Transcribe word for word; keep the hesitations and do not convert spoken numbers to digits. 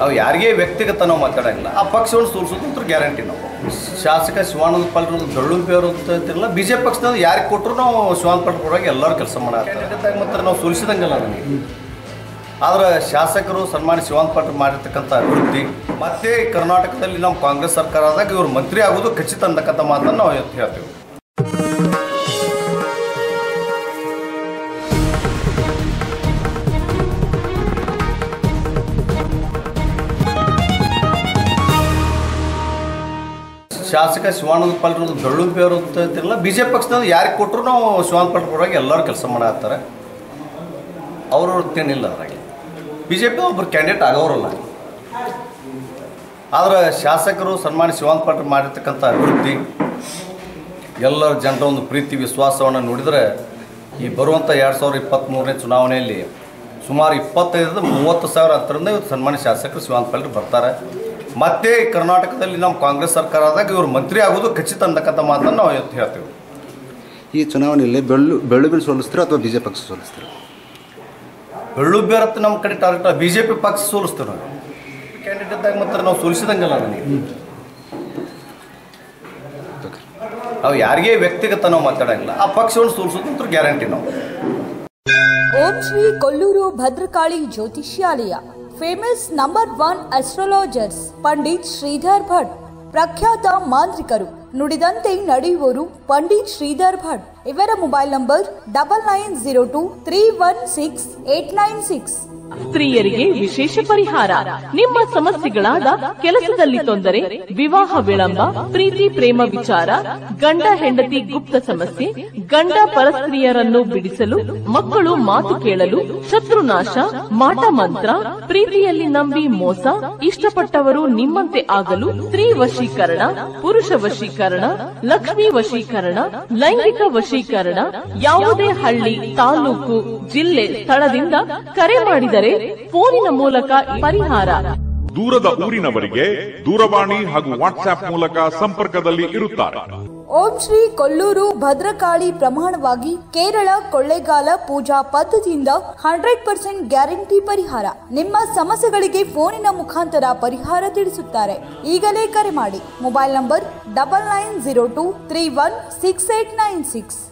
ನಾವು ಯಾರಿಗೆ ವ್ಯಕ್ತಿಗತ ನಾವು ಮಾತಾಡಂಗಿಲ್ಲ. ಆ ಪಕ್ಷವನ್ನು ಸೋಲಿಸೋದಂತೂ ಗ್ಯಾರಂಟಿ. ನಾವು ಶಾಸಕ ಶಿವಾನಂದ ಪಾಟೀಲ್ ದೊಳ್ಳಂಪಿಯವರು ಅಂತಿರಲ್ಲ, ಬಿ ಜೆ ಪಿ ಪಕ್ಷದವ್ರು ಯಾರಿಗೆ ಕೊಟ್ಟರು ನಾವು ಶಿವಾನಂದ ಪಾಟೀಲ್ ಪರವಾಗಿ ಎಲ್ಲರೂ ಕೆಲಸ ಮಾಡಾತಾರೆ. ಮತ್ತು ನಾವು ಸೋಲಿಸಿದಂಗಲ್ಲ ನನಗೆ. ಆದರೆ ಶಾಸಕರು ಸನ್ಮಾನ ಶಿವಾನಂದ ಪಾಟೀಲ್ ಮಾಡಿರ್ತಕ್ಕಂಥ ಅಭಿವೃದ್ಧಿ, ಮತ್ತೆ ಕರ್ನಾಟಕದಲ್ಲಿ ನಮ್ಮ ಕಾಂಗ್ರೆಸ್ ಸರ್ಕಾರ ಆದಾಗ ಇವರು ಮಂತ್ರಿ ಆಗೋದು ಖಚಿತ ಅಂತಕ್ಕಂಥ ಮಾತನ್ನು ನಾವು ಹೇಳ್ತೇವೆ. ಶಾಸಕ ಶಿವಾನಂದ ಪಾಟೀಲ್ ದೊಳ್ಳಂಪಿಯವರು ಅಂತಿರಲ್ಲ, ಬಿ ಜೆ ಪಿ ಪಕ್ಷದವ್ರು ಯಾರಿಗೆ ಕೊಟ್ಟರು ನಾವು ಶಿವಾನಂದ ಪಾಟೀಲ್ ಪರವಾಗಿ ಎಲ್ಲರೂ ಕೆಲಸ ಮಾಡಾತಾರೆ. ಅವ್ರವ್ರ ತಿನ್ನಿಲ್ಲ ಅದರಾಗಿ. ಬಿ ಜೆ ಪಿ ಒಬ್ಬರು ಕ್ಯಾಂಡಿಡೇಟ್ ಆಗೋರಲ್ಲ. ಆದರೆ ಶಾಸಕರು ಸನ್ಮಾನ ಶಿವಾನಂದ ಪಾಟೀಲ್ ಮಾಡಿರ್ತಕ್ಕಂಥ ಅಭಿವೃದ್ಧಿ, ಎಲ್ಲರ ಜನರ ಒಂದು ಪ್ರೀತಿ ವಿಶ್ವಾಸವನ್ನು ನೋಡಿದರೆ ಈ ಬರುವಂಥ ಎರಡು ಸಾವಿರದ ಇಪ್ಪತ್ತ್ಮೂರನೇ ಚುನಾವಣೆಯಲ್ಲಿ ಸುಮಾರು ಇಪ್ಪತ್ತೈದರಿಂದ ಮೂವತ್ತು ಸಾವಿರ ಹತ್ತರಿಂದ ಇವತ್ತು ಸನ್ಮಾನ ಶಾಸಕರು ಶಿವಾನಂದ ಪಾಟೀಲ್ ಬರ್ತಾರೆ. ಮತ್ತೆ ಕರ್ನಾಟಕದಲ್ಲಿ ನಮ್ಮ ಕಾಂಗ್ರೆಸ್ ಸರ್ಕಾರ ಆದಾಗ ಇವರು ಮಂತ್ರಿ ಆಗೋದು ಖಚಿತ ಅಂತಕ್ಕಂಥ ಮಾತನ್ನು ನಾವು ಇವತ್ತು ಹೇಳ್ತೀವಿ. ಈ ಚುನಾವಣೆಯಲ್ಲಿ ಬೆಳ್ಳು ಬೆಳ್ಳುಬಿಲ್ ಸೋಲಿಸ್ತಾರೆ ಅಥವಾ ಬಿ ಜೆ ಪಿ ಪಕ್ಷ ಸೋಲಿಸ್ತಾರೆ? ಬೆಳ್ಳುಬ್ಯರತ್ತು ನಮ್ಮ ಕಡೆ ಟಾರ್ಗೆಟ್. ಬಿ ಜೆ ಪಿ ಪಕ್ಷ ಸೋಲಿಸ್ತೀವಿ ನಾವು ಕ್ಯಾಂಡಿಡೇಟ್ ಇದ್ದಾಗ. ಮತ್ತು ನಾವು ಸೋಲಿಸಿದಂಗಲ್ಲ ನನಗೆ. ನಾವು ಯಾರಿಗೆ ವ್ಯಕ್ತಿಗತ ನಾವು ಮಾತಾಡೋಂಗಿಲ್ಲ. ಆ ಪಕ್ಷವನ್ನು ಸೋಲಿಸೋದಂತೂ ಗ್ಯಾರಂಟಿ. ನಾವು Om Shri Kollur Bhadrakali ಜ್ಯೋತಿಷ್ಯಾಲಯ. Famous number one astrologers Pandit Shridhar Bhat, ಪ್ರಖ್ಯಾತ ಮಾಂತ್ರಿಕರು, ನುಡಿದಂತೆ ನಡೆಯುವರು ಪಂಡಿತ್ ಶ್ರೀಧರ್ ಭಟ್. ಇವರ mobile number double nine zero two three one six eight nine six. ಸ್ತ್ರೀಯರಿಗೆ ವಿಶೇಷ ಪರಿಹಾರ. ನಿಮ್ಮ ಸಮಸ್ಯೆಗಳಾದ ಕೆಲಸದಲ್ಲಿ ತೊಂದರೆ, ವಿವಾಹ ವಿಳಂಬ, ಪ್ರೀತಿ ಪ್ರೇಮ ವಿಚಾರ, ಗಂಡ ಹೆಂಡತಿ ಗುಪ್ತ ಸಮಸ್ಯೆ, ಗಂಡ ಪರಸ್ತ್ರೀಯರನ್ನು ಬಿಡಿಸಲು, ಮಕ್ಕಳು ಮಾತು ಕೇಳಲು, ಶತ್ರುನಾಶ, ಮಾಟ ಮಂತ್ರ, ಪ್ರೀತಿಯಲ್ಲಿ ನಂಬಿ ಮೋಸ, ಇಷ್ಟಪಟ್ಟವರು ನಿಮ್ಮಂತೆ ಆಗಲು, ಸ್ತ್ರೀ ವಶೀಕರಣ, ಪುರುಷ ವಶೀಕರಣ, ಲಕ್ಷ್ಮೀ ವಶೀಕರಣ, ಲೈಂಗಿಕ ವಶೀಕರಣ. ಯಾವುದೇ ಹಳ್ಳಿ, ತಾಲೂಕು, ಜಿಲ್ಲೆ, ಸ್ಥಳದಿಂದ ಕರೆ ಮಾಡಿದರೆ ಫೋನಿನ ಮೂಲಕ ಪರಿಹಾರ. ದೂರದ ಊರಿನವರಿಗೆ ದೂರವಾಣಿ ಹಾಗೂ ವಾಟ್ಸ್ಆಪ್ ಮೂಲಕ ಸಂಪರ್ಕದಲ್ಲಿ ಇರುತ್ತಾರೆ. ಓಂ ಶ್ರೀ ಕೊಲ್ಲೂರು ಭದ್ರಕಾಳಿ ಪ್ರಮಾಣವಾಗಿ ಕೇರಳ ಕೊಳ್ಳೇಗಾಲ ಪೂಜಾ ಪದ್ಧತಿಯಿಂದ ಹಂಡ್ರೆಡ್ ಪರ್ಸೆಂಟ್ ಗ್ಯಾರಂಟಿ ಪರಿಹಾರ. ನಿಮ್ಮ ಸಮಸ್ಯೆಗಳಿಗೆ ಫೋನಿನ ಮುಖಾಂತರ ಪರಿಹಾರ ತಿಳಿಸುತ್ತಾರೆ. ಈಗಲೇ ಕರೆ ಮಾಡಿ. Mobile number double nine zero two three one six eight nine six.